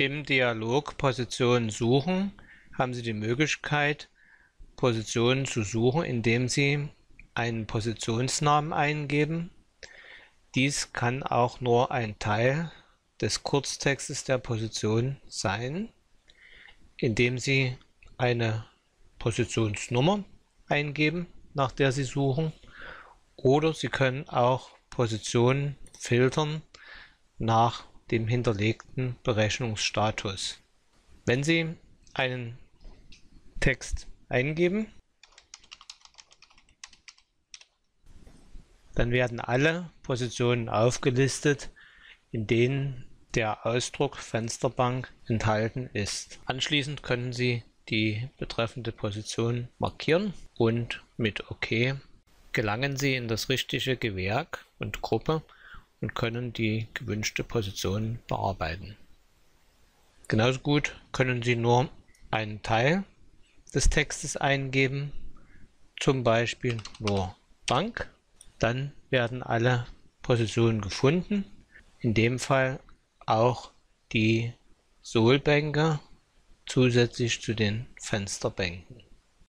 Im Dialog Positionen suchen haben Sie die Möglichkeit, Positionen zu suchen, indem Sie einen Positionsnamen eingeben. Dies kann auch nur ein Teil des Kurztextes der Position sein, indem Sie eine Positionsnummer eingeben, nach der Sie suchen, oder Sie können auch Positionen filtern nach dem hinterlegten Berechnungsstatus. Wenn Sie einen Text eingeben, dann werden alle Positionen aufgelistet, in denen der Ausdruck Fensterbank enthalten ist. Anschließend können Sie die betreffende Position markieren und mit OK gelangen Sie in das richtige Gewerk und Gruppe und können die gewünschte Position bearbeiten. Genauso gut können Sie nur einen Teil des Textes eingeben, zum Beispiel nur Bank. Dann werden alle Positionen gefunden, in dem Fall auch die Sohlbänke zusätzlich zu den Fensterbänken.